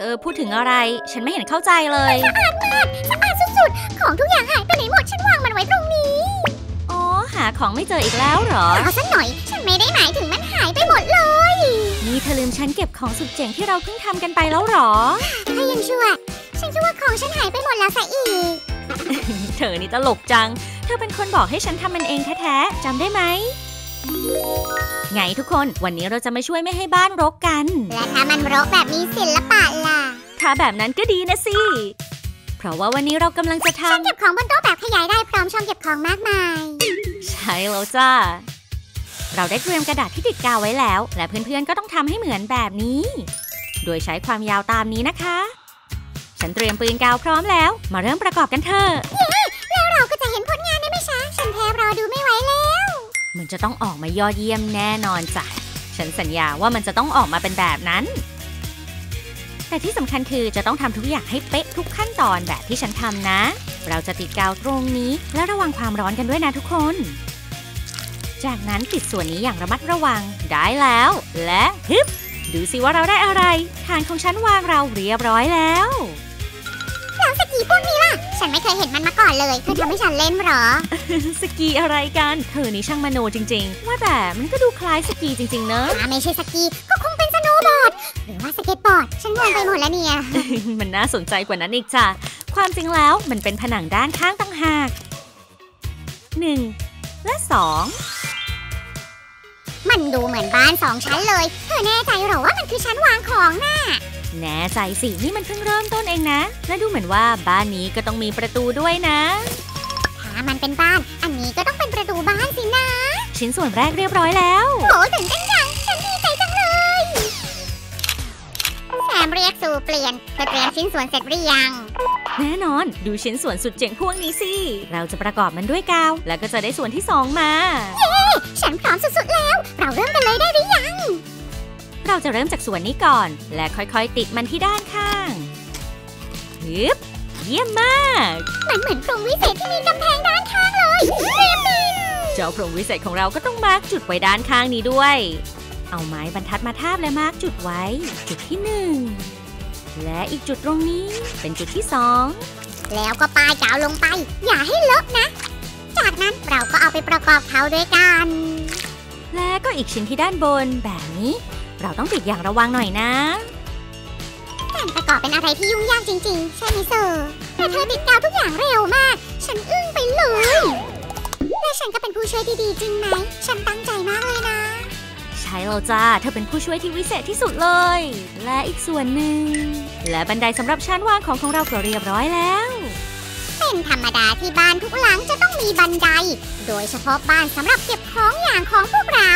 ธอพูดถึงอะไรฉันไม่เห็นเข้าใจเลยสะอาดมากสะอาดสุดๆของทุกอย่างหายไปไหนหมดฉันวางมันไว้ตรงนี้อ๋อหาของไม่เจออีกแล้วหรอเอาสักหน่อยฉันไม่ได้หมายถึงมันหายไปหมดเลยนี่เธอลืมฉันเก็บของสุดเจ๋งที่เราเพิ่งทำกันไปแล้วหรอถ้ายังชั่วฉันคิดว่าของฉันหายไปหมดแล้วซะอีกเธอนี่ตลกจังเธอเป็นคนบอกให้ฉันทำมันเองแท้ๆจำได้ไหมไงทุกคนวันนี้เราจะมาช่วยไม่ให้บ้านรกกันและถ้ามันรกแบบมีศิลปะล่ะถ้าแบบนั้นก็ดีนะสิเพราะว่าวันนี้เรากำลังจะทำช่องเก็บของบนโต๊ะแบบขยายได้พร้อมช่องเก็บของมากมายใช่แล้วจ้าเราได้เตรียมกระดาษที่ติดกาวไว้แล้วและเพื่อนๆก็ต้องทำให้เหมือนแบบนี้โดยใช้ความยาวตามนี้นะคะฉันเตรียมปืนกาวพร้อมแล้วมาเริ่มประกอบกันเถอะแล้วเราก็จะเห็นผลงานได้ไม่ช้าฉันแทบรอดูไม่ไหวแล้วมันจะต้องออกมายอดเยี่ยมแน่นอนจ้ะฉันสัญญาว่ามันจะต้องออกมาเป็นแบบนั้นแต่ที่สำคัญคือจะต้องทำทุกอย่างให้เป๊ะทุกขั้นตอนแบบที่ฉันทำนะเราจะติดกาวตรงนี้และระวังความร้อนกันด้วยนะทุกคนจากนั้นติดส่วนนี้อย่างระมัดระวังได้แล้วและฮึบดูสิว่าเราได้อะไรฐานของฉันวางเราเรียบร้อยแล้วแล้วสกีพวกนี้ล่ะฉันไม่เคยเห็นมันมาก่อนเลยเธอทำให้ฉันเล่นหรอ สกีอะไรกันเธอนี่ช่างมโนจริงๆว่าแต่มันก็ดูคล้ายสกีจริงๆเนอะไม่ใช่สกีก็คงเป็นสโนว์บอร์ดหรือว่าสเก็ตบอร์ดฉันงงไปหมดแล้วเนี่ย มันน่าสนใจกว่านั้นอีกจ้ะความจริงแล้วมันเป็นผนังด้านข้างต่างหาก1และ2มันดูเหมือนบ้านสองชั้นเลยเธอแน่ใจหรอว่ามันคือชั้นวางของน่ะแน่ใจสินี่มันเพิ่งเริ่มต้นเองนะและดูเหมือนว่าบ้านนี้ก็ต้องมีประตูด้วยนะถ้ามันเป็นบ้านอันนี้ก็ต้องเป็นประตูบ้านสินะชิ้นส่วนแรกเรียบร้อยแล้วโหตื่นเต้นจังฉันดีใจจังเลยแซมเรียกสู่เปลี่ยนเธอเตรียมชิ้นส่วนเสร็จหรือยังแน่นอนดูชิ้นส่วนสุดเจ๋งพวกนี้สิเราจะประกอบมันด้วยกาวแล้วก็จะได้ส่วนที่สองมาเย้ฉันพร้อมสุดๆแล้วเราเริ่มกันเลยได้หรือยังเราจะเริ่มจากส่วนนี้ก่อนและค่อยๆติดมันที่ด้านข้างฮึบเยี่ยมมากมันเหมือนพรมวิเศษที่มีกำแพงด้านข้างเลยเจ้าพรมวิเศษของเราก็ต้องมาร์กจุดไว้ด้านข้างนี้ด้วยเอาไม้บรรทัดมาทาบและมาร์กจุดไว้จุดที่หนึ่งและอีกจุดตรงนี้เป็นจุดที่สองแล้วก็ปายกาวลงไปอย่าให้เลอะนะจากนั้นเราก็เอาไปประกอบเขาด้วยกันและก็อีกชิ้นที่ด้านบนแบบนี้เราต้องติดอย่างระวังหน่อยนะการประกอบเป็นอะไรที่ยุ่งยากจริงๆใช่ไหมเซอร์แต่เธอติดกาวทุกอย่างเร็วมากฉันอึ้งไปเลยและฉันก็เป็นผู้ช่วยที่ดีจริงไหมฉันตั้งใจมากเลยนะใช่แล้วจ้าเธอเป็นผู้ช่วยที่วิเศษที่สุดเลยและอีกส่วนหนึ่งและบันไดสำหรับชั้นวางของเราก็เรียบร้อยแล้วเป็นธรรมดาที่บ้านทุกหลังจะต้องมีบันไดโดยเฉพาะบ้านสำหรับเก็บของอย่างของพวกเรา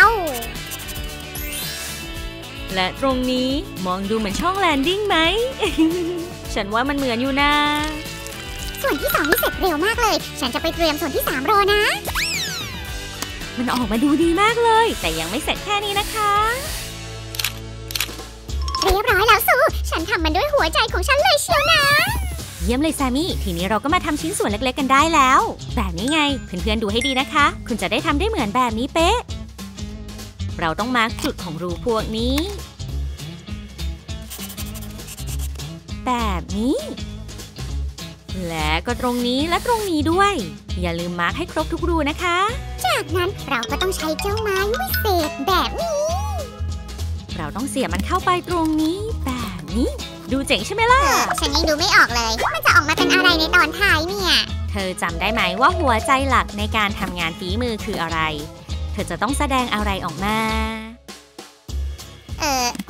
และตรงนี้มองดูเหมือนช่องแลนดิ้งไหม ฉันว่ามันเหมือนอยู่นะส่วนที่สองนี่เสร็จเร็วมากเลยฉันจะไปเตรียมส่วนที่สามรอนะมันออกมาดูดีมากเลยแต่ยังไม่เสร็จแค่นี้นะคะเรียบร้อยแล้วซูฉันทำมันด้วยหัวใจของฉันเลยเชียวนะเยี่ยมเลยแซมมี่ทีนี้เราก็มาทำชิ้นส่วนเล็กๆกันได้แล้วแบบนี้ไงเพื่อนๆดูให้ดีนะคะคุณจะได้ทำได้เหมือนแบบนี้เป๊ะเราต้องมาร์กจุดของรูพวกนี้แบบนี้และก็ตรงนี้และตรงนี้ด้วยอย่าลืมมาร์กให้ครบทุกรูนะคะจากนั้นเราก็ต้องใช้เจ้าไม้วิเศษแบบนี้เราต้องเสียบมันเข้าไปตรงนี้แบบนี้ดูเจ๋งใช่ไหมล่ะฉันยังดูไม่ออกเลยมันจะออกมาเป็นอะไรในตอนท้ายเนี่ยเธอจำได้ไหมว่าหัวใจหลักในการทำงานฝีมือคืออะไรเธอจะต้องแสดงอะไรออกมา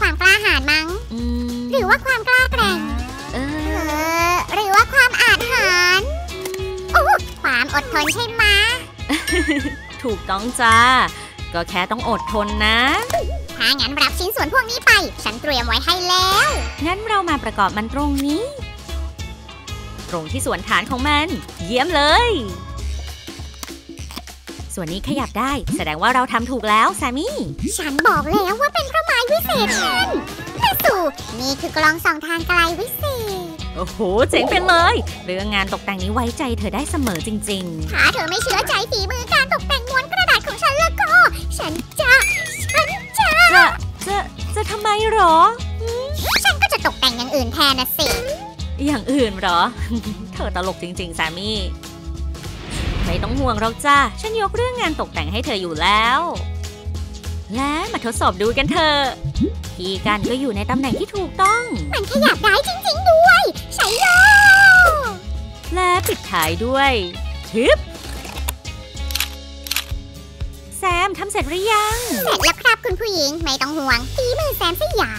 ความกล้าหาญมั้งหรือว่าความกล้าแกร่งหรือว่าความอาจหาญความอดทนใช่ไหม ถูกต้องจ้าก็แค่ต้องอดทนนะถ้างั้นรับชิ้นส่วนพวกนี้ไปฉันเตรียมไว้ให้แล้วงั้นเรามาประกอบมันตรงนี้ตรงที่ส่วนฐานของมันเยี่ยมเลยส่วนนี้ขยับได้แสดงว่าเราทำถูกแล้วแซมมี่ฉันบอกแล้วว่าเป็นพระไม้วิเศษฉันแต่สู่นี่คือกล้องส่องทางไกลวิเศษโอ้โหเจ๋งไปเลยเรื่องงานตกแต่งนี้ไว้ใจเธอได้เสมอจริงๆถ้าเธอไม่เชื่อใจฝีมือการตกแต่งม้วนกระดาษของฉันแล้วก็ฉันจะทำไมหรอฉันก็จะตกแต่ง อย่างอื่นแทนนะสิอย่างอื่นเหรอ เธอตลกจริงๆสามีไม่ต้องห่วงเราจ้าฉันยกเรื่องงานตกแต่งให้เธออยู่แล้วและมาทดสอบดูกันเถอะพี่กันก็อยู่ในตำแหน่งที่ถูกต้องมันขยับได้จริงๆด้วยใช่แล้วและปิดท้ายด้วยทิปแซมทำเสร็จหรือยังเสร็จแล้วครับคุณผู้หญิงไม่ต้องห่วงฝีมือแซมซะอย่าง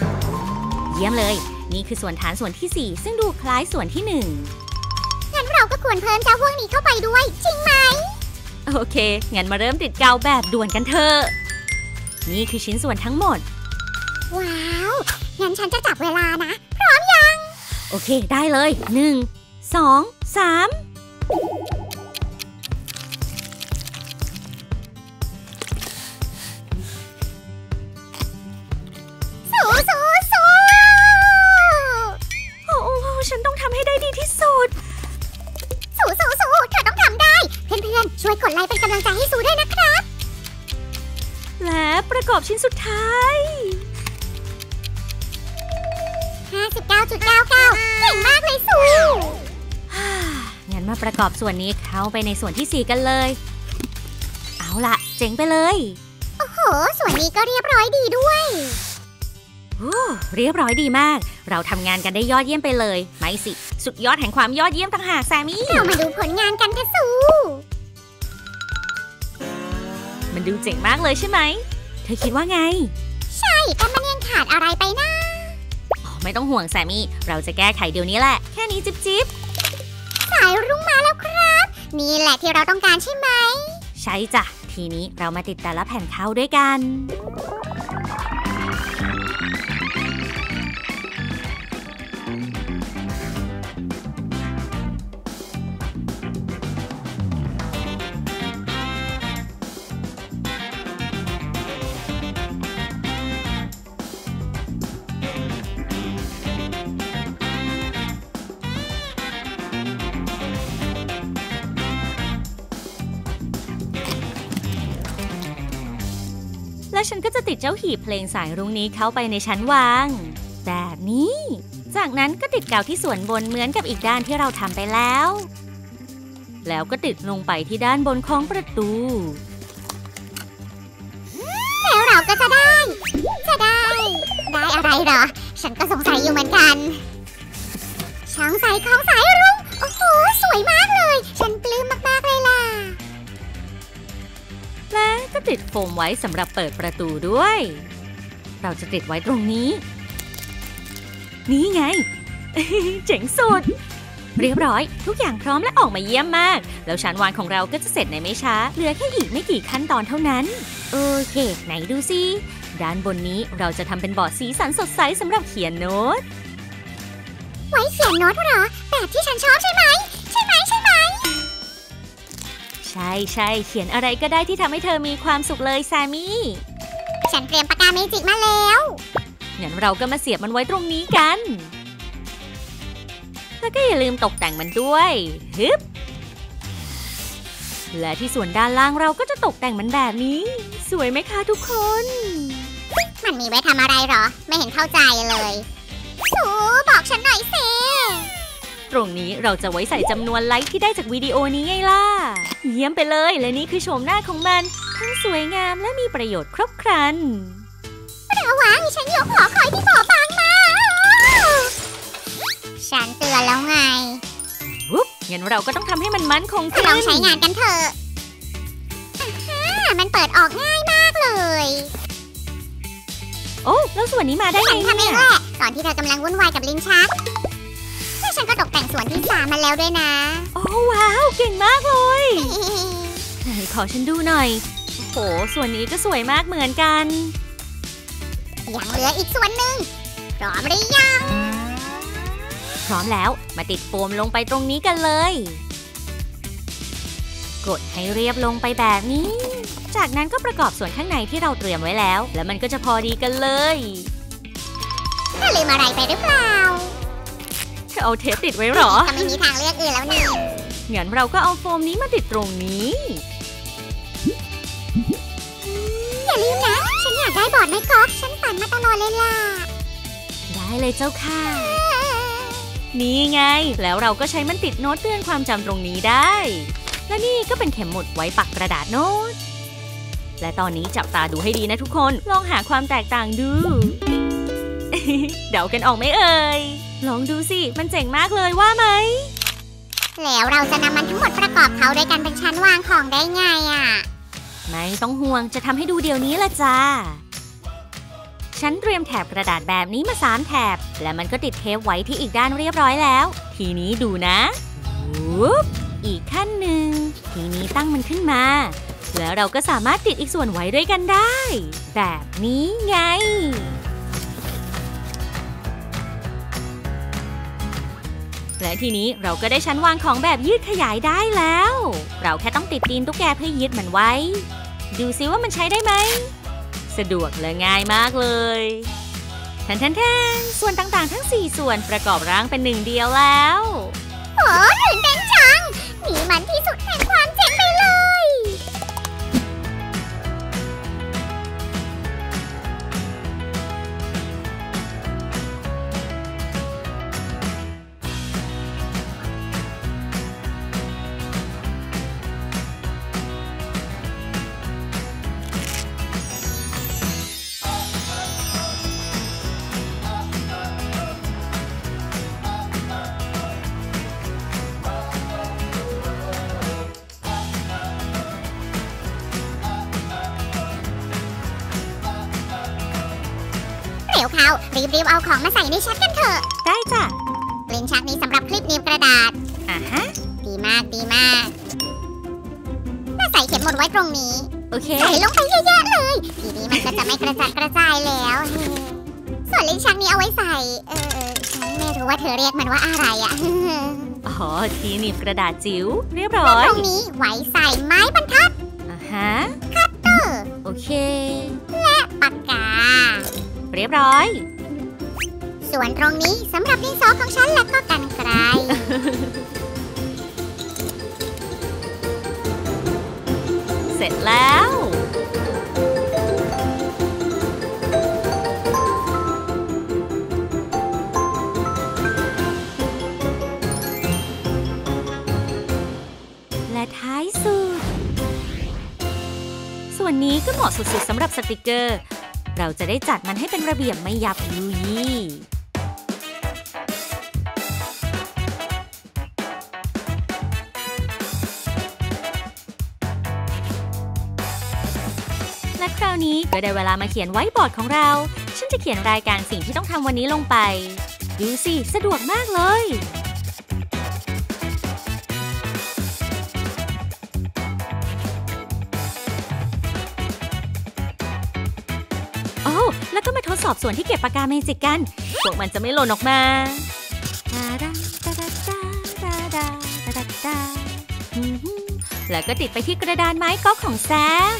เยี่ยมเลยนี่คือส่วนฐานส่วนที่4ซึ่งดูคล้ายส่วนที่1งั้นเราก็ควรเพิ่มเจ้าพวกนี้เข้าไปด้วยจริงไหมโอเคงั้นมาเริ่มติดกาวแบบด่วนกันเถอะนี่คือชิ้นส่วนทั้งหมดว้าวงั้นฉันจะจับเวลานะพร้อมยังโอเคได้เลย1 2 3ชิ้นสุดท้าย 59.99 เก่งมากเลยสูงั้นมาประกอบส่วนนี้เข้าไปในส่วนที่4กันเลยเอาละเจ๋งไปเลยโอ้โหส่วนนี้ก็เรียบร้อยดีด้วยเรียบร้อยดีมากเราทำงานกันได้ยอดเยี่ยมไปเลยไม่สิสุดยอดแห่งความยอดเยี่ยมต่างหากแซมมี่เรามาดูผลงานกันค่ะสูมันดูเจ๋งมากเลยใช่ไหมเธอคิดว่าไงใช่แต่มันยังขาดอะไรไปนะไม่ต้องห่วงแซมมี่เราจะแก้ไขเดี๋ยวนี้แหละแค่นี้จิ๊บๆสายรุ้งมาแล้วครับนี่แหละที่เราต้องการใช่ไหมใช่จ้ะทีนี้เรามาติดแต่ละแผ่นเข้าด้วยกันและฉันก็จะติดเจ้าหีบเพลงสายรุ้งนี้เข้าไปในชั้นวางแบบนี้จากนั้นก็ติดกาวที่ส่วนบนเหมือนกับอีกด้านที่เราทำไปแล้วแล้วก็ติดลงไปที่ด้านบนของประตูแล้วเราก็จะได้อะไรเหรอฉันก็สงสัยอยู่เหมือนกันช่างใสของสายรุ้งโอ้โหสวยมากเลยฉันปลื้มมากๆเลยล่ะและก็ติดโฟมไว้สำหรับเปิดประตูด้วยเราจะติดไว้ตรงนี้นี่ไง เจ๋งสุดเรียบร้อยทุกอย่างพร้อมและออกมาเยี่ยมมากแล้วชั้นวางของเราก็จะเสร็จในไม่ช้าเหลือแค่อีกไม่กี่ขั้นตอนเท่านั้นโอเคไหนดูสิด้านบนนี้เราจะทำเป็นบอร์ดสีสันสดใสสำหรับเขียนโน้ตไว้เขียนโน้ตเหรอแบบที่ฉันชอบใช่ไหมใช่เขียนอะไรก็ได้ที่ทำให้เธอมีความสุขเลยแซมมี่ฉันเตรียมปากกาเมจิกมาแล้วงั้นเราก็มาเสียบมันไว้ตรงนี้กันแล้วก็อย่าลืมตกแต่งมันด้วยฮึบและที่ส่วนด้านล่างเราก็จะตกแต่งมันแบบนี้สวยไหมคะทุกคนมันมีไว้ทำอะไรหรอไม่เห็นเข้าใจเลยสูบอกฉันหน่อยสิตรงนี้เราจะไว้ใส่จำนวนไลค์ที่ได้จากวิดีโอนี้ไงล่ะเยี่ยมไปเลยและนี่คือโฉมหน้าของมันทั้งสวยงามและมีประโยชน์ครบครันระวังฉันยกหัวคอยที่หมอฟังมาฉันเตือนแล้วไงปุ๊บงั้นเราก็ต้องทำให้มันมั่นคงขึ้นลองใช้งานกันเถอะมันเปิดออกง่ายมากเลยโอ้แล้วส่วนนี้มาได้ไงเนี่ยก่อนที่เธอกำลังวุ่นวายกับลิ้นชักฉันก็ตกแต่งส่วนที่3มาแล้วด้วยนะโอ้ว้าวเก่งมากเลยไหนขอฉันดูหน่อยโอ้โหส่วนนี้ก็สวยมากเหมือนกันยังเหลืออีกส่วนหนึ่งพร้อมหรือยังพร้อมแล้วมาติดโฟมลงไปตรงนี้กันเลยกดให้เรียบลงไปแบบนี้จากนั้นก็ประกอบส่วนข้างในที่เราเตรียมไว้แล้วแล้วมันก็จะพอดีกันเลยถ้าลืมอะไรไปหรือเปล่าเอาเทปติดไว้หรอจะไม่มีทางเลือกอื่นแล้วนี่งั้นเราก็เอาโฟมนี้มาติดตรงนี้อย่าลืมนะฉันอยากได้บอร์ดไม้กอล์ฟฉันฝันมาตลอดเลยล่ะได้ เลยเจ้าค่ะนี่ไงแล้วเราก็ใช้มันติดโน้ตเตือนความจำตรงนี้ได้และนี่ก็เป็นเข็มหมุดไว้ปักกระดาษโน้ตและตอนนี้จับตาดูให้ดีนะทุกคนลองหาความแตกต่างดู เดากันออกไหมเอ่ยลองดูสิมันเจ๋งมากเลยว่าไหมแล้วเราจะนำมันทั้งหมดประกอบเขาด้วยกันเป็นชั้นวางของได้ไงอ่ะไม่ต้องห่วงจะทำให้ดูเดี๋ยวนี้ละจ้าฉันเตรียมแถบกระดาษแบบนี้มา3แถบและมันก็ติดเทปไว้ที่อีกด้านเรียบร้อยแล้วทีนี้ดูนะอีกขั้นหนึ่งทีนี้ตั้งมันขึ้นมาแล้วเราก็สามารถติดอีกส่วนไว้ด้วยกันได้แบบนี้ไงและทีนี้เราก็ได้ชั้นวางของแบบยืดขยายได้แล้วเราแค่ต้องติดตีนตุ๊กแกเพื่อยึดมันไว้ดูซิว่ามันใช้ได้ไหมสะดวกและง่ายมากเลยแทนๆส่วนต่างๆทั้ง4ส่วนประกอบร่างเป็นหนึ่งเดียวแล้วโอ้ตื่นเต้นจังนี่มันที่สุดแห่งความเจ๋งไปเลยรีบเอาของมาใส่ในชักกันเถอะได้จ้ะลิ้นชักนี้สำหรับคลิปหนีบกระดาษอ่ะฮะดีมากดีมากมาใส่เข็มหมุดไว้ตรงนี้โอเคใส่ลงไปเยอะๆเลยทีนี้มันก็จะไม่กระจัดกระจายแล้วส่วนลิ้นชักนี้เอาไว้ใส่ไม่รู้ว่าเธอเรียกมันว่าอะไรอ่ะอ๋อที่หนีบกระดาษจิ๋วเรียบร้อยตรงนี้ไว้ใส่ไม้บรรทัดอ่ะฮะคัตเตอร์โอเคและปากกาเรียบร้อยส่วนตรงนี้สำหรับดินสอของฉันและก็กันไกรเสร็จแล้วและท้ายสุดส่วนนี้ก็เหมาะสุดๆสำหรับสติกเกอร์เราจะได้จัดมันให้เป็นระเบียบไม่ยับยุยคราวนี้ก็ได้เวลามาเขียนไว้บอร์ดของเราฉันจะเขียนรายการสิ่งที่ต้องทำวันนี้ลงไปดูสิสะดวกมากเลยโอ้แล้วก็มาทดสอบส่วนที่เก็บปากกาเมจิกกันพวกมันจะไม่หล่นออกมาแล้วก็ติดไปที่กระดานไม้ก๊อกของแซม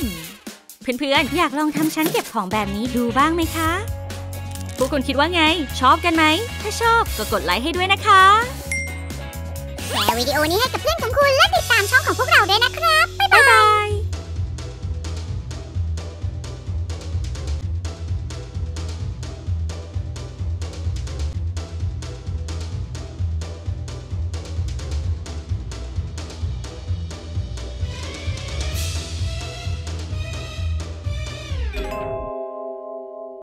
เพื่อนๆอยากลองทำชั้นเก็บของแบบนี้ดูบ้างไหมคะพวกคุณคิดว่าไงชอบกันไหมถ้าชอบก็กดไลค์ให้ด้วยนะคะแชร์วิดีโอนี้ให้กับเพื่อนของคุณและติดตามช่องของพวกเราด้วยนะครับ